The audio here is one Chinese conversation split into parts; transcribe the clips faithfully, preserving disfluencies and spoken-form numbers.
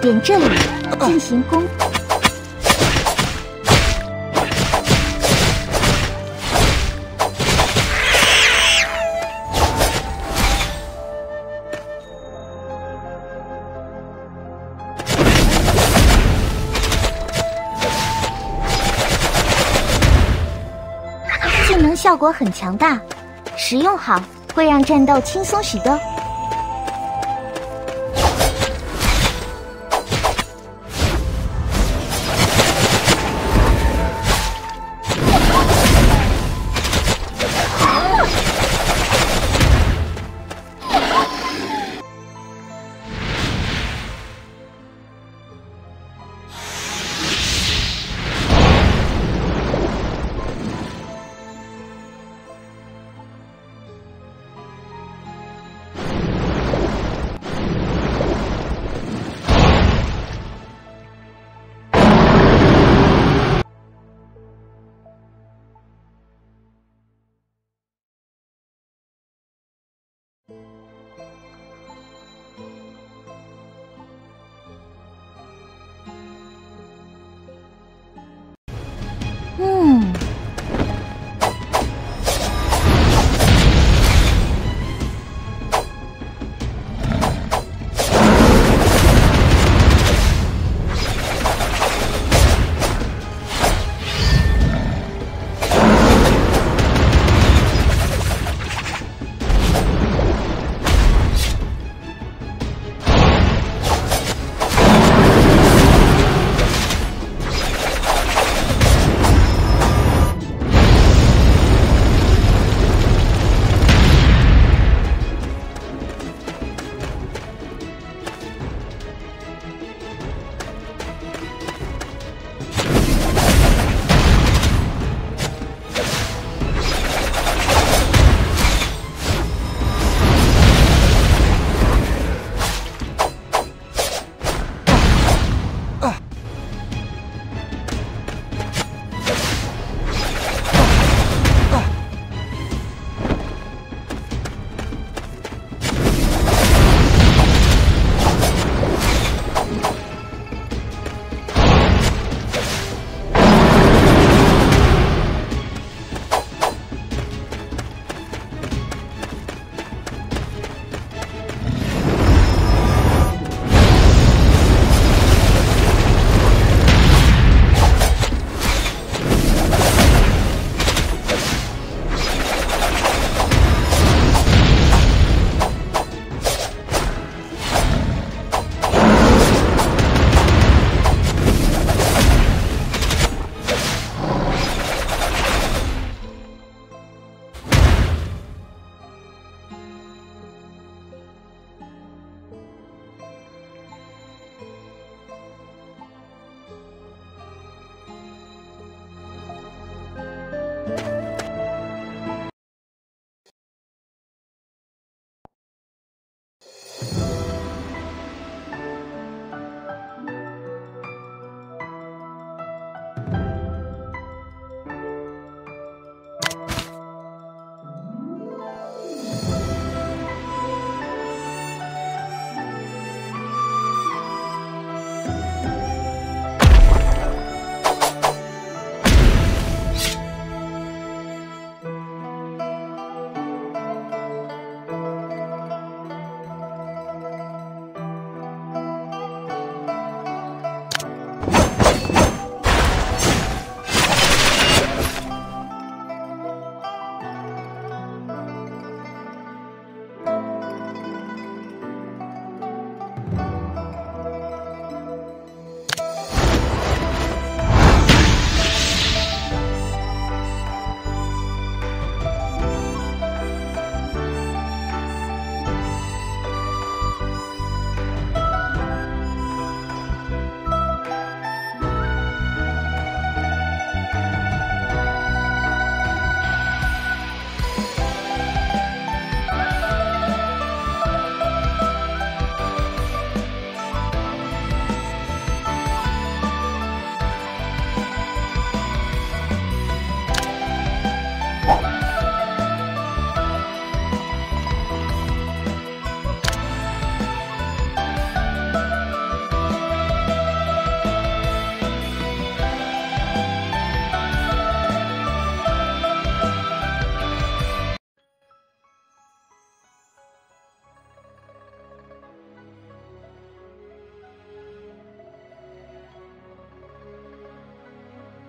点这里，进行攻。技能效果很强大，使用好会让战斗轻松许多。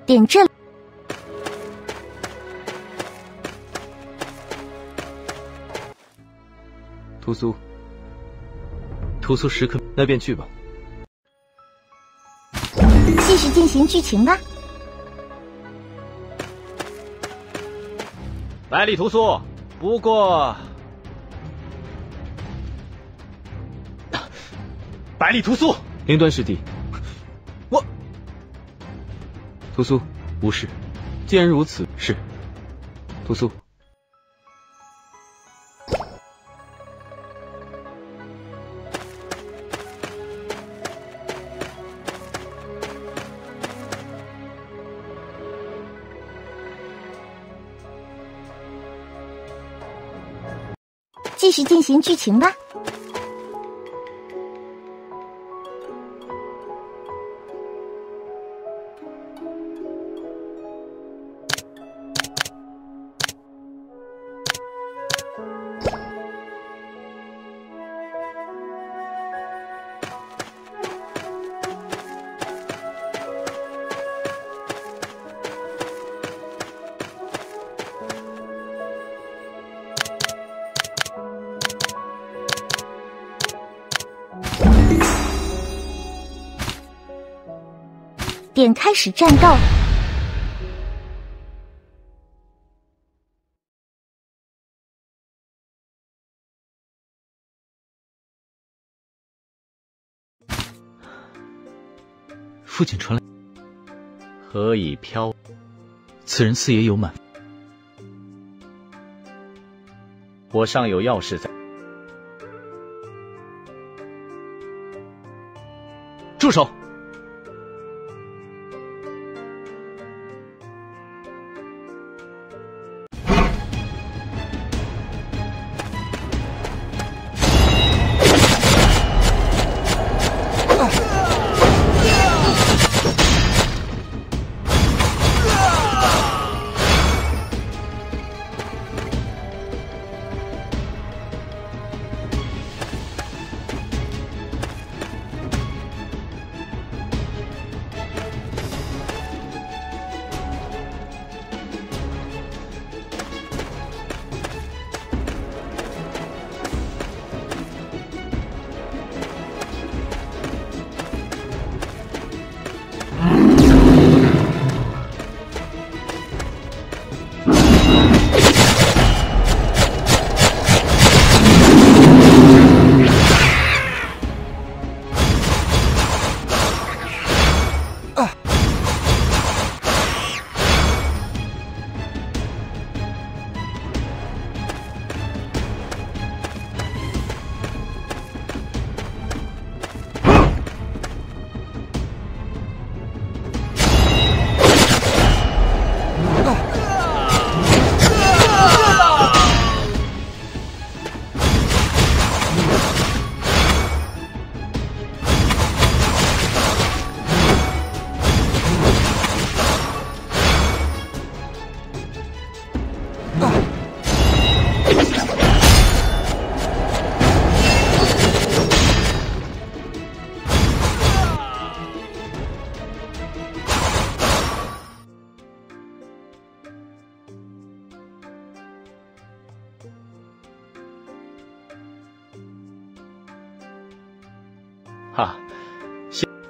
点这里。屠苏，屠苏石刻那便去吧。继续进行剧情吧。百里屠苏，不过。 百里屠苏，灵端师弟，我屠苏无事。既然如此，是屠苏。继续进行剧情吧。 点开始战斗。父亲传来，何以飘？此人四爷有满。我尚有要事在。住手！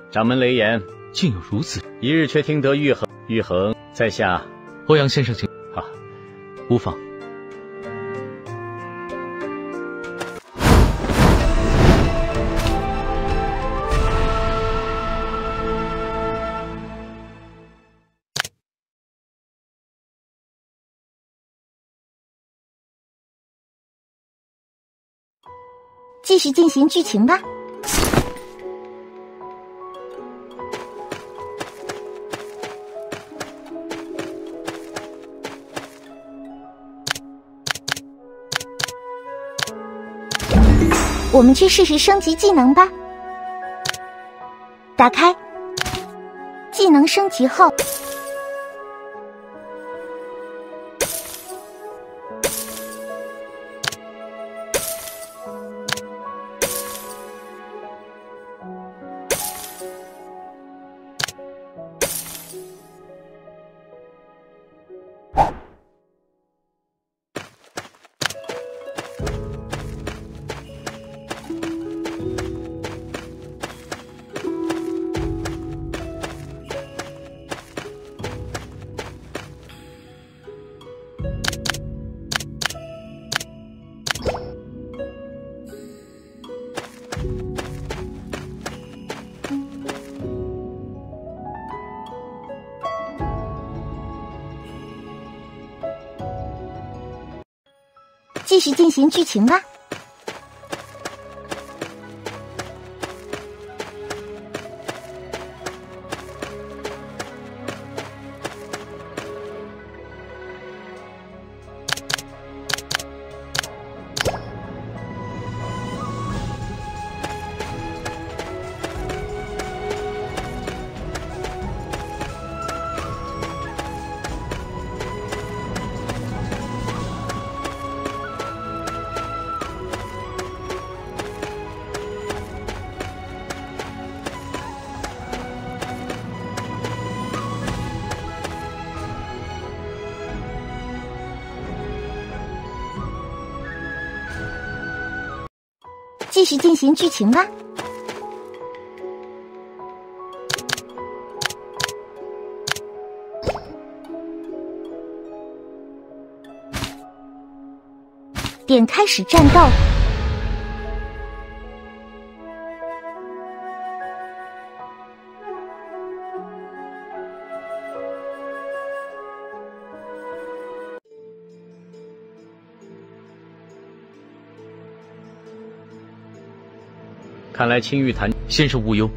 掌门雷言，竟有如此一日，却听得玉衡。玉衡，在下欧阳先生请，请啊，无妨。继续进行剧情吧。 我们去试试升级技能吧。打开技能升级后，继续进行剧情吧。继续进行剧情吧。点开始战斗。看来青玉潭先生无忧。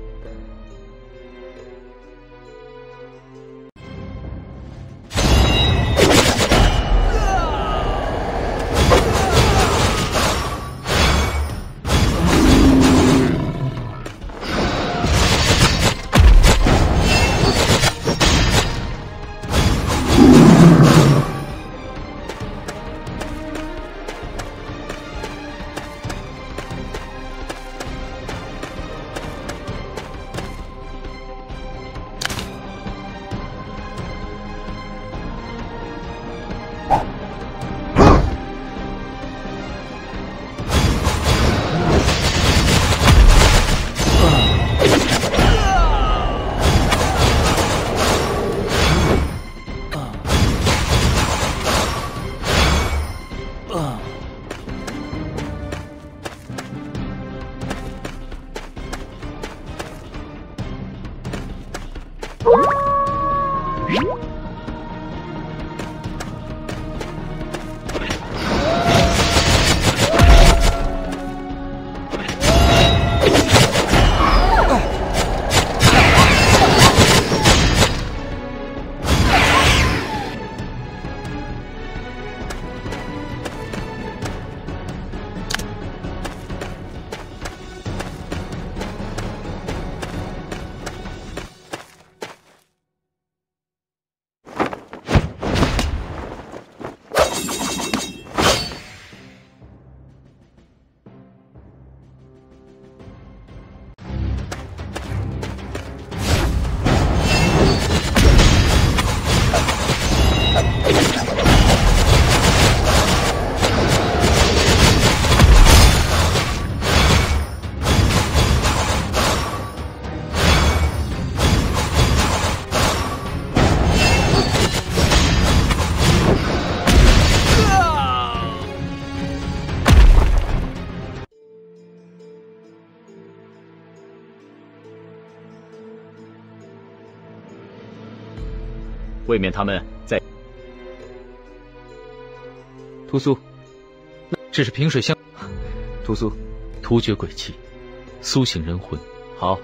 未免他们在屠苏，只是萍水相。屠苏，突厥鬼气，苏醒人魂。好，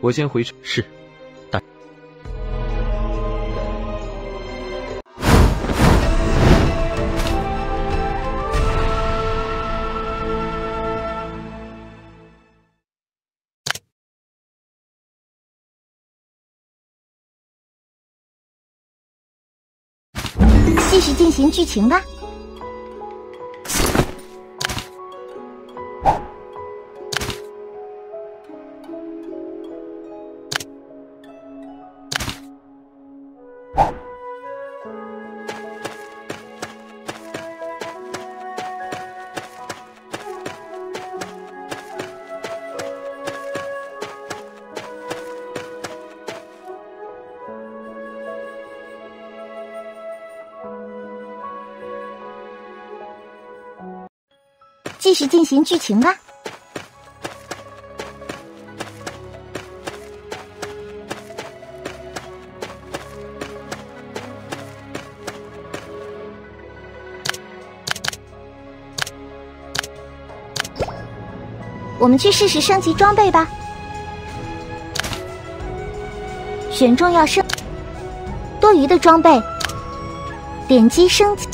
我先回去。是。 继续进行剧情吧。继续进行剧情吧。我们去试试升级装备吧。选重要升多余的装备，点击升级。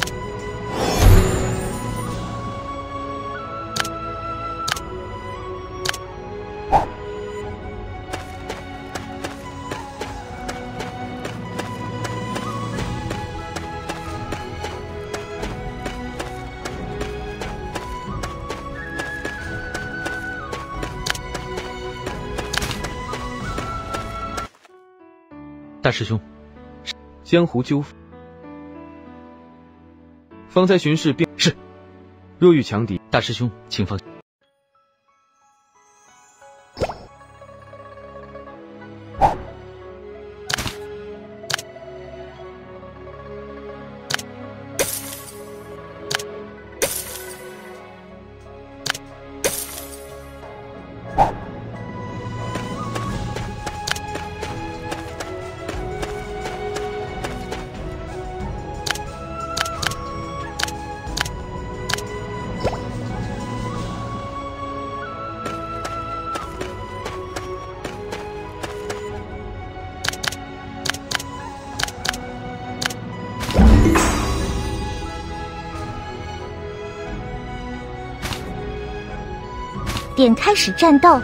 大师兄，江湖纠纷，方才巡视便是。若遇强敌，大师兄请放心。点开始战斗。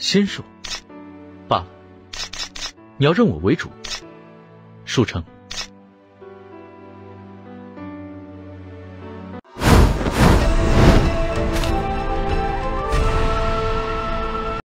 仙术，罢了。你要认我为主，速成。